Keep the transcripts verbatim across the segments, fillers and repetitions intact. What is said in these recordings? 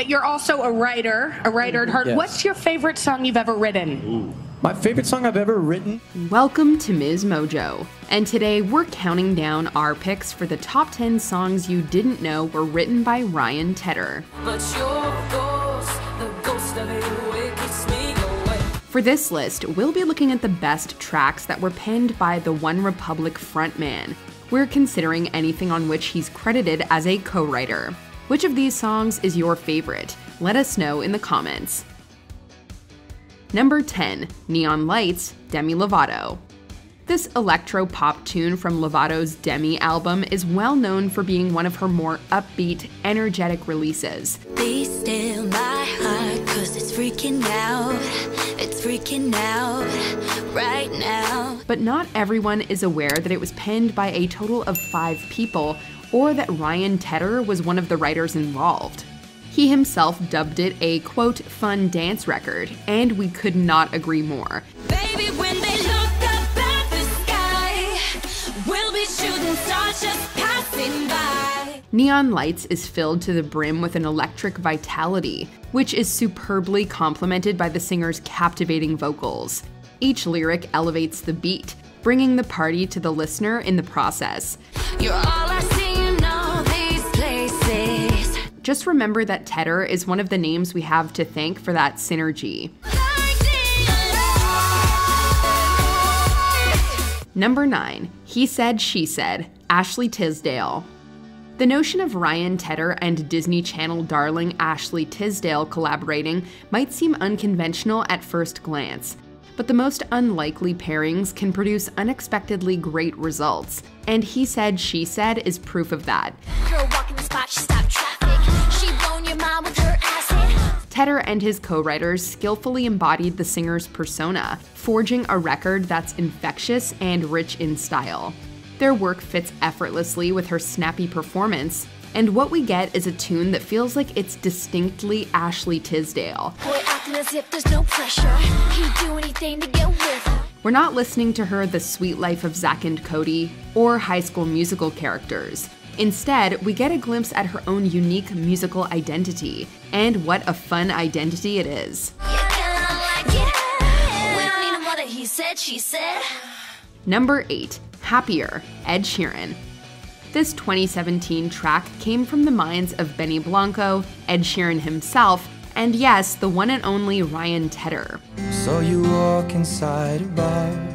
but you're also a writer, a writer at heart. Yes. What's your favorite song you've ever written? Ooh. My favorite song I've ever written? Welcome to Miz Mojo. And today we're counting down our picks for the top ten songs you didn't know were written by Ryan Tedder. But your ghost, the ghost of it, it keeps me away. For this list, we'll be looking at the best tracks that were penned by the One Republic frontman. We're considering anything on which he's credited as a co-writer. Which of these songs is your favorite? Let us know in the comments. Number ten, Neon Lights, Demi Lovato. This electro-pop tune from Lovato's Demi album is well known for being one of her more upbeat, energetic releases. Be still my heart, 'cause it's freaking out, it's freaking out right now. But not everyone is aware that it was penned by a total of five people, or that Ryan Tedder was one of the writers involved. He himself dubbed it a, quote, fun dance record, and we could not agree more. Baby, when they look up at the sky, we'll be shooting stars just passing by. Neon Lights is filled to the brim with an electric vitality, which is superbly complemented by the singer's captivating vocals. Each lyric elevates the beat, bringing the party to the listener in the process. You're all I see. Just remember that Tedder is one of the names we have to thank for that synergy. Number nine, He Said, She Said, Ashley Tisdale. The notion of Ryan Tedder and Disney Channel darling Ashley Tisdale collaborating might seem unconventional at first glance, but the most unlikely pairings can produce unexpectedly great results, and He Said, She Said is proof of that. Girl, walk in the spot, she stopped traffic. She blown your mind with her acid. Tedder and his co-writers skillfully embodied the singer's persona, forging a record that's infectious and rich in style. Their work fits effortlessly with her snappy performance, and what we get is a tune that feels like it's distinctly Ashley Tisdale. Boy, acting as if there's no pressure. He'd do anything to get with. We're not listening to her the sweet life of Zack and Cody or High School Musical characters. Instead, we get a glimpse at her own unique musical identity, and what a fun identity it is. Number eight, Happier, Ed Sheeran. This twenty seventeen track came from the minds of Benny Blanco, Ed Sheeran himself, and yes, the one and only Ryan Tedder. So you walk inside a bar.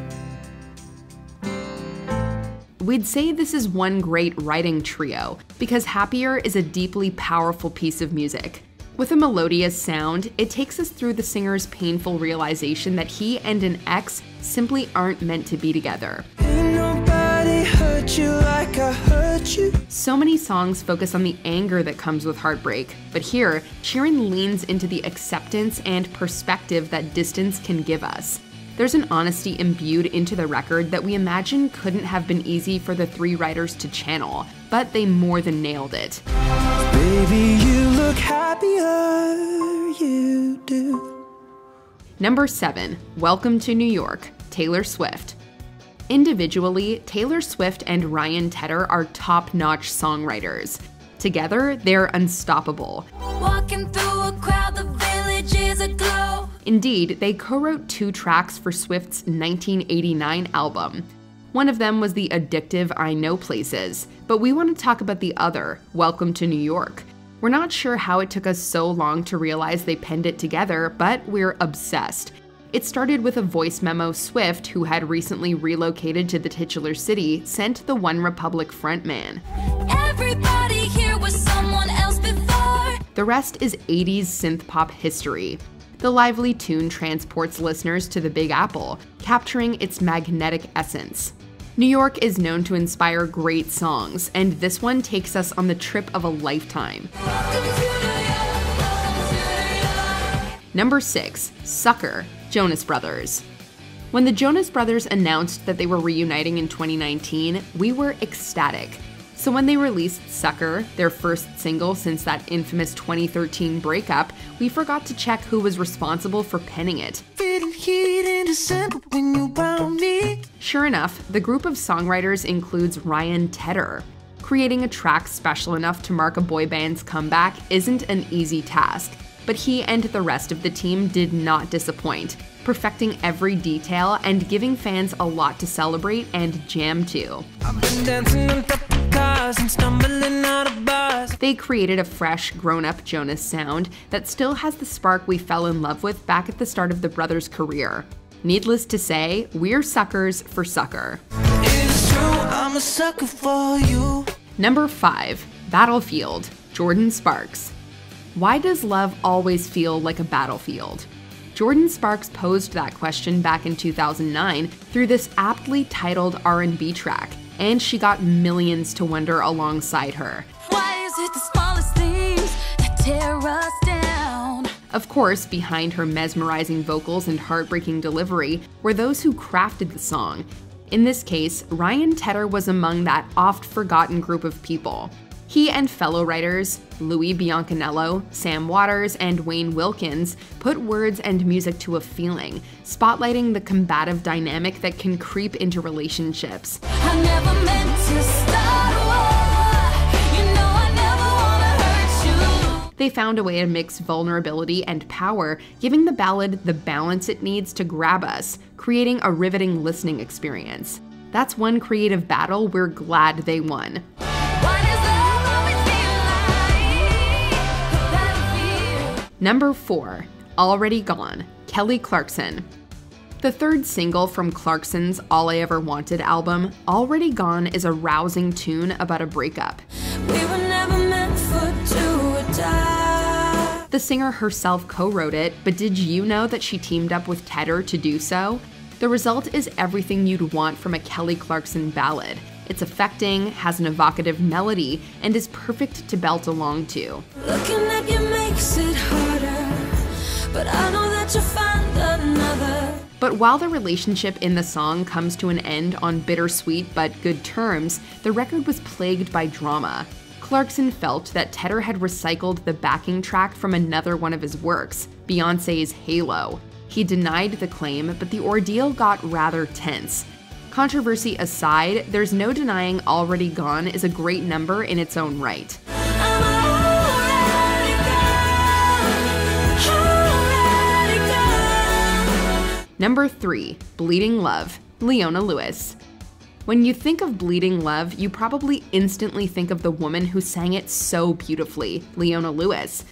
We'd say this is one great writing trio, because Happier is a deeply powerful piece of music. With a melodious sound, it takes us through the singer's painful realization that he and an ex simply aren't meant to be together. You like I hurt you. So many songs focus on the anger that comes with heartbreak, but here, Sheeran leans into the acceptance and perspective that distance can give us. There's an honesty imbued into the record that we imagine couldn't have been easy for the three writers to channel, but they more than nailed it. Baby, you look happier, you do. Number seven, Welcome to New York, Taylor Swift. Individually, Taylor Swift and Ryan Tedder are top-notch songwriters. Together, they're unstoppable. Walking through a crowd, the village is aglow. Indeed, they co-wrote two tracks for Swift's nineteen eighty-nine album. One of them was the addictive I Know Places, but we want to talk about the other, Welcome to New York. We're not sure how it took us so long to realize they penned it together, but we're obsessed. It started with a voice memo Swift, who had recently relocated to the titular city, sent the One Republic frontman. Everybody here was someone else before. The rest is eighties synth-pop history. The lively tune transports listeners to the Big Apple, capturing its magnetic essence. New York is known to inspire great songs, and this one takes us on the trip of a lifetime. Number six, Sucker, Jonas Brothers. When the Jonas Brothers announced that they were reuniting in twenty nineteen, we were ecstatic. So when they released Sucker, their first single since that infamous twenty thirteen breakup, we forgot to check who was responsible for penning it. Sure enough, the group of songwriters includes Ryan Tedder. creating a track special enough to mark a boy band's comeback isn't an easy task, but he and the rest of the team did not disappoint, perfecting every detail and giving fans a lot to celebrate and jam to. I've been dancing on top of cars and stumbling out of bars. They created a fresh, grown-up Jonas sound that still has the spark we fell in love with back at the start of the brothers' career. Needless to say, we're suckers for Sucker. It's true, I'm a sucker for you. Number five, Battlefield, Jordan Sparks. Why does love always feel like a battlefield? Jordan Sparks posed that question back in two thousand nine through this aptly titled R and B track, and she got millions to wonder alongside her. Why is it the smallest things that tear us down? Of course, behind her mesmerizing vocals and heartbreaking delivery were those who crafted the song. In this case, Ryan Tedder was among that oft-forgotten group of people. He and fellow writers Louis Biancaniello, Sam Waters, and Wayne Wilkins put words and music to a feeling, spotlighting the combative dynamic that can creep into relationships. I never meant to start a war. You know I never wanna hurt you. They found a way to mix vulnerability and power, giving the ballad the balance it needs to grab us, creating a riveting listening experience. That's one creative battle we're glad they won. Number four, Already Gone, Kelly Clarkson. The third single from Clarkson's All I Ever Wanted album, Already Gone is a rousing tune about a breakup. We were never meant for two or die. The singer herself co-wrote it, but did you know that she teamed up with Tedder to do so? The result is everything you'd want from a Kelly Clarkson ballad. It's affecting, has an evocative melody, and is perfect to belt along to. Looking at you makes it harder, but I know that you'll find another. But while the relationship in the song comes to an end on bittersweet but good terms, the record was plagued by drama. Clarkson felt that Tedder had recycled the backing track from another one of his works, Beyoncé's Halo. He denied the claim, but the ordeal got rather tense. Controversy aside, there's no denying Already Gone is a great number in its own right. I'm already gone, already gone. Number three, Bleeding Love, Leona Lewis. When you think of Bleeding Love, you probably instantly think of the woman who sang it so beautifully, Leona Lewis.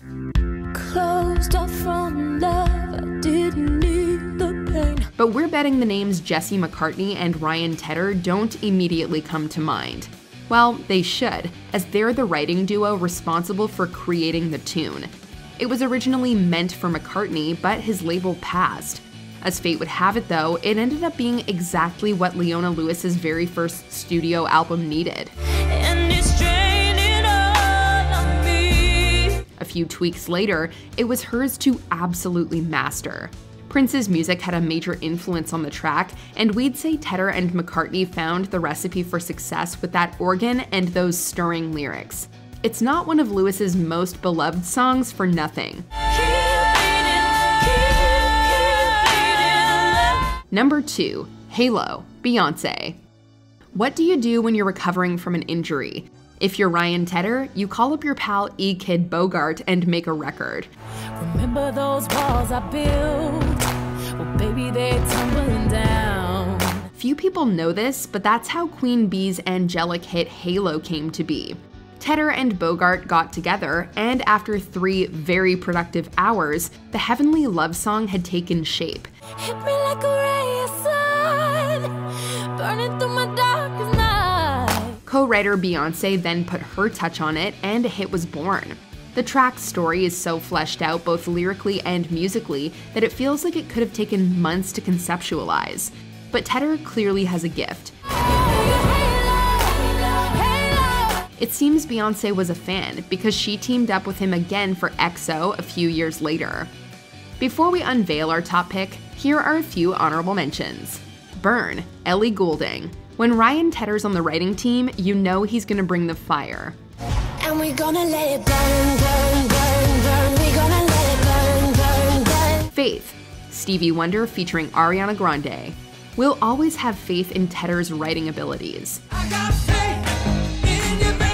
Closed off from love, I didn't need the pain. But we're betting the names Jesse McCartney and Ryan Tedder don't immediately come to mind. Well, they should, as they're the writing duo responsible for creating the tune. It was originally meant for McCartney, but his label passed. As fate would have it though, it ended up being exactly what Leona Lewis's very first studio album needed. And it's draining on me. A few tweaks later, it was hers to absolutely master. Prince's music had a major influence on the track, and we'd say Tedder and McCartney found the recipe for success with that organ and those stirring lyrics. It's not one of Lewis's most beloved songs for nothing. Number two, Halo, Beyoncé. What do you do when you're recovering from an injury? If you're Ryan Tedder, you call up your pal E-Kid Bogart and make a record. Remember those walls I built? Well, baby, they're tumbling down. Few people know this, but that's how Queen Bee's angelic hit Halo came to be. Tedder and Bogart got together, and after three very productive hours, the heavenly love song had taken shape. Hit me like a ray of sun, burning through my darkest night. Co-writer Beyoncé then put her touch on it, and a hit was born. The track's story is so fleshed out both lyrically and musically that it feels like it could have taken months to conceptualize. But Tedder clearly has a gift. It seems Beyoncé was a fan, because she teamed up with him again for E X O a few years later. Before we unveil our top pick, here are a few honorable mentions. Burn, Ellie Goulding. When Ryan Tedder's on the writing team, you know he's gonna bring the fire. And we're gonna let it burn, burn, burn, burn. We're gonna let it burn, burn, burn. Faith, Stevie Wonder featuring Ariana Grande. We'll always have faith in Tedder's writing abilities. I got faith in your baby.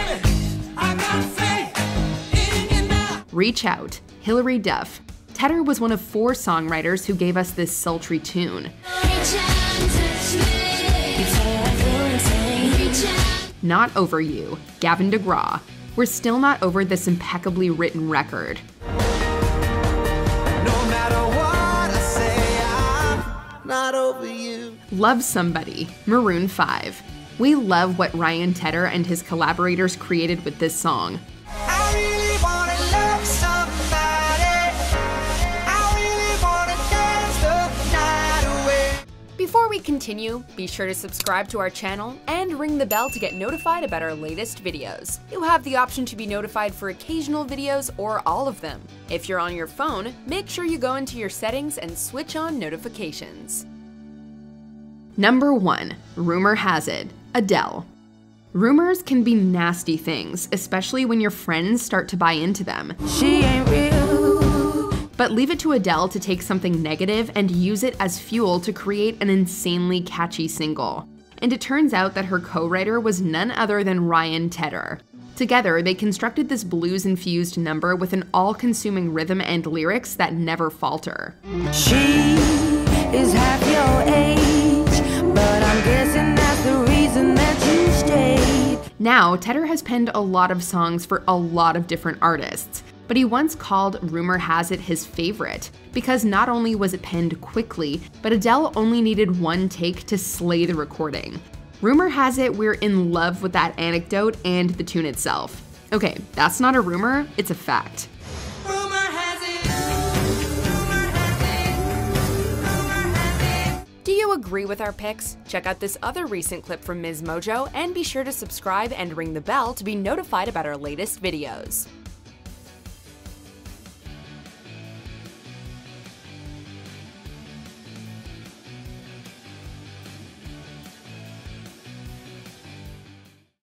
Reach Out, Hilary Duff. Tedder was one of four songwriters who gave us this sultry tune. Not Over You, Gavin DeGraw. We're still not over this impeccably written record. Not over you. Love Somebody, Maroon five. We love what Ryan Tedder and his collaborators created with this song. I really wanna love somebody. I really wanna dance the night away. Before we continue, be sure to subscribe to our channel and ring the bell to get notified about our latest videos. You have the option to be notified for occasional videos or all of them. If you're on your phone, make sure you go into your settings and switch on notifications. Number one, Rumor Has It, Adele. Rumors can be nasty things, especially when your friends start to buy into them. She ain't real. But leave it to Adele to take something negative and use it as fuel to create an insanely catchy single. And it turns out that her co-writer was none other than Ryan Tedder. Together, they constructed this blues-infused number with an all-consuming rhythm and lyrics that never falter. She is half your age, but I'm guessing that's the reason that you stayed. Now, Tedder has penned a lot of songs for a lot of different artists, but he once called Rumor Has It his favorite, because not only was it penned quickly, but Adele only needed one take to slay the recording. Rumor has it we're in love with that anecdote and the tune itself. Okay, that's not a rumor, it's a fact. Rumor has it. Rumor has it. Rumor has it. Do you agree with our picks? Check out this other recent clip from Miz Mojo and be sure to subscribe and ring the bell to be notified about our latest videos.